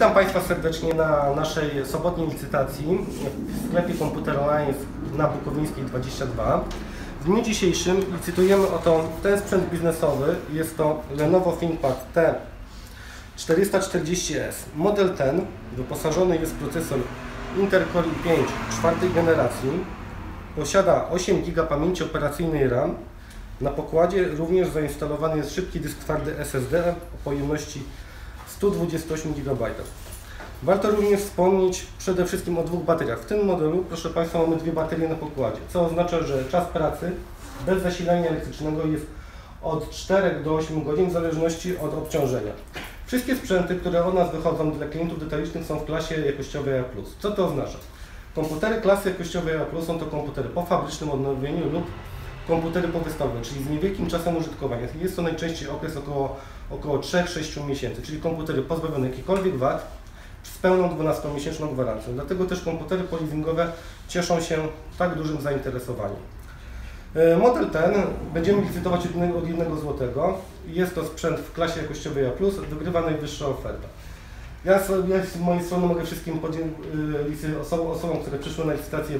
Witam Państwa serdecznie na naszej sobotniej licytacji w sklepie Computer Alliance na Bukowińskiej 22. W dniu dzisiejszym licytujemy o ten sprzęt biznesowy. Jest to Lenovo ThinkPad T440S. Model ten wyposażony jest w procesor InterCore 5 czwartej generacji. Posiada 8 GB pamięci operacyjnej RAM. Na pokładzie również zainstalowany jest szybki dysk twardy SSD o pojemności 128 GB. Warto również wspomnieć przede wszystkim o dwóch bateriach. W tym modelu, proszę Państwa, mamy dwie baterie na pokładzie, co oznacza, że czas pracy bez zasilania elektrycznego jest od 4 do 8 godzin w zależności od obciążenia. Wszystkie sprzęty, które od nas wychodzą dla klientów detalicznych, są w klasie jakościowej A+. Co to oznacza? Komputery klasy jakościowej A+ są to komputery po fabrycznym odnowieniu lub komputery powystawowe, czyli z niewielkim czasem użytkowania. Jest to najczęściej okres około 3-6 miesięcy, czyli komputery pozbawione jakichkolwiek wad z pełną 12-miesięczną gwarancją. Dlatego też komputery leasingowe cieszą się tak dużym zainteresowaniem. Model ten będziemy licytować od 1 zł. Jest to sprzęt w klasie jakościowej A+, wygrywa najwyższa oferta. Ja z mojej strony mogę wszystkim osobom, które przyszły na licytację,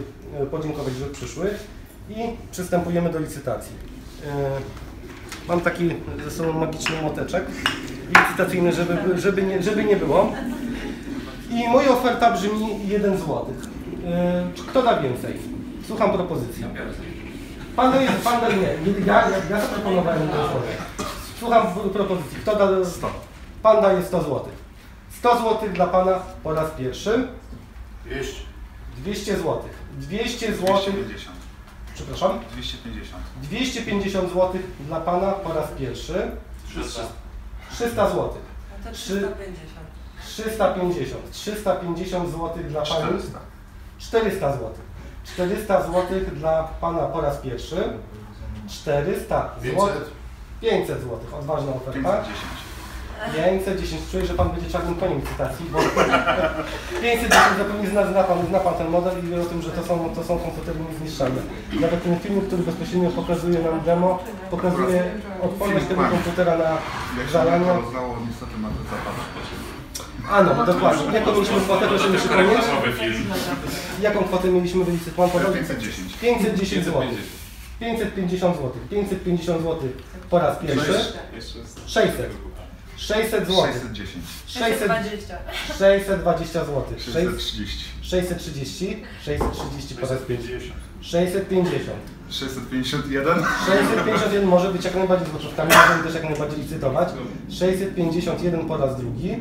podziękować, że przyszły. I przystępujemy do licytacji. Mam taki ze sobą magiczny moteczek licytacyjny, żeby nie było. I moja oferta brzmi 1 zł. Kto da więcej? Słucham propozycji. Pan da nie. Ja zaproponowałem tę ofertę. Słucham propozycji. Kto da 100? Pan daje 100 zł. 100 zł dla Pana po raz pierwszy. 200 zł. 200 zł. 250. 250 zł dla Pana po raz pierwszy. 300 zł. 350 zł dla Pani. 400 zł. 400 zł dla Pana po raz pierwszy. 400 zł. 500 zł. Odważna oferta. 510. Czuję, że Pan będzie czarnym koniem cytacji, bo 510 zapewne zna pan ten model i wie o tym, że to są komputery niezniszczalne. Nawet ten filmik, który bezpośrednio pokazuje nam demo, pokazuje odporność tego komputera na żalanie. No dokładnie. Jaką mieliśmy kwotę, proszę mi przypomnieć? Jaką kwotę mieliśmy wylicytowaną? 510 zł. 550 zł. 550 zł po raz pierwszy. 600. 600 zł. 620 zł. 630. 630 po raz pierwszy. 650. 651. 651 może być jak najbardziej z gotówkami, możemy też jak najbardziej licytować. 651 po raz drugi.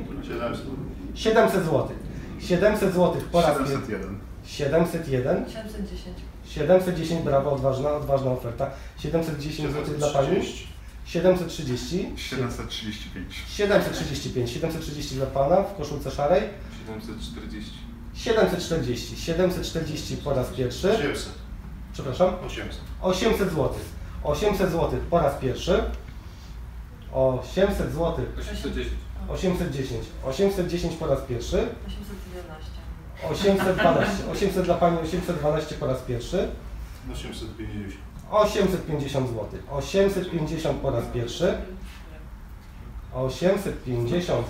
700 zł. 700 zł po raz pierwszy. 701. 710. 710, brawo, odważna oferta. 710 zł dla Pani. 730. 735. 735. 730 dla Pana w koszulce szarej. 740. 740. 740 po raz pierwszy. 800. Przepraszam. 800. 800 zł. 800 zł po raz pierwszy. 800 zł. 810. 810. 810 po raz pierwszy. 811. 812. 800 dla Pani, 812 po raz pierwszy. 850. 850 zł. 850 po raz pierwszy. 850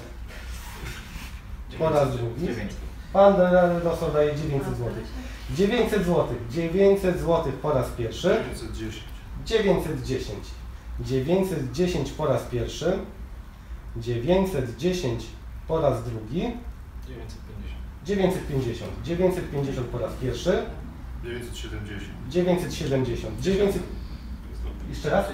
po raz drugi. Pan losowo daje 900 zł. 900 zł. 900 zł po raz pierwszy. 910. 910 po raz pierwszy. 910 po raz drugi. 950. 950 po raz pierwszy. 970. Jeszcze raz?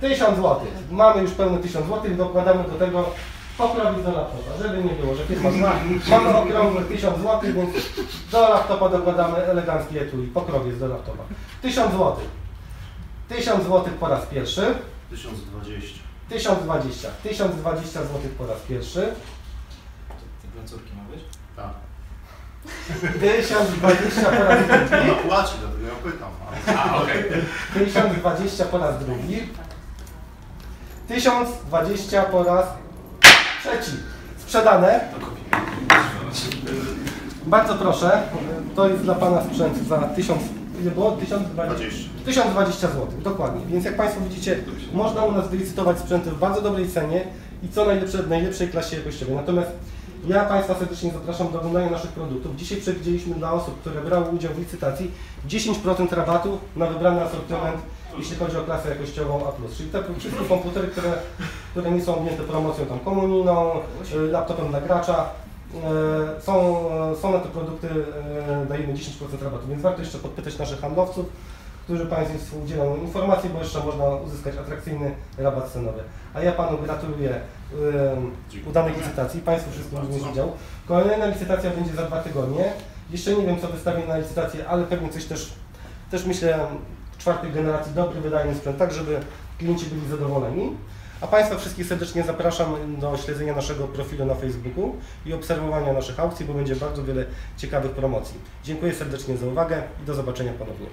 1000 zł. Mamy już pełne 1000 zł. Dokładamy do tego okrowić do laptopa, żeby nie było, że firma zna. Mamy okrągłe 1000 zł, więc do laptopa dokładamy elegancki etui. Pokrowiec do laptopa. 1000 zł. 1000 zł po raz pierwszy. 1020. 1020. 1020 zł po raz pierwszy. Te placówki ma być? Tak. 1020 po raz drugi. No płaci, dlatego ja pytam. 1020 po raz drugi. 1020 po raz trzeci. Sprzedane. Bardzo proszę. To jest dla Pana sprzęt za 1000. Ile było? 1020. 1020 zł, dokładnie. Więc jak Państwo widzicie, można u nas wylicytować sprzęty w bardzo dobrej cenie i co najlepsze w najlepszej klasie jakościowej. Natomiast Ja Państwa serdecznie zapraszam do oglądania naszych produktów. Dzisiaj przewidzieliśmy dla osób, które brały udział w licytacji 10% rabatu na wybrany asortyment, jeśli chodzi o klasę jakościową A+. Czyli te wszystkie komputery, które nie są objęte promocją tam komunijną, laptopem dla gracza, są na te produkty, dajemy 10% rabatu, więc warto jeszcze podpytać naszych handlowców, którzy Państwu udzielą informacji, bo jeszcze można uzyskać atrakcyjny rabat cenowy. A ja Panu gratuluję udanej licytacji, Państwu wszystkim również udział. Kolejna licytacja będzie za 2 tygodnie. Jeszcze nie wiem, co wystawię na licytację, ale pewnie coś też myślę, czwartej generacji, dobry, wydajny sprzęt, tak żeby klienci byli zadowoleni. A Państwa wszystkich serdecznie zapraszam do śledzenia naszego profilu na Facebooku i obserwowania naszych aukcji, bo będzie bardzo wiele ciekawych promocji. Dziękuję serdecznie za uwagę i do zobaczenia ponownie.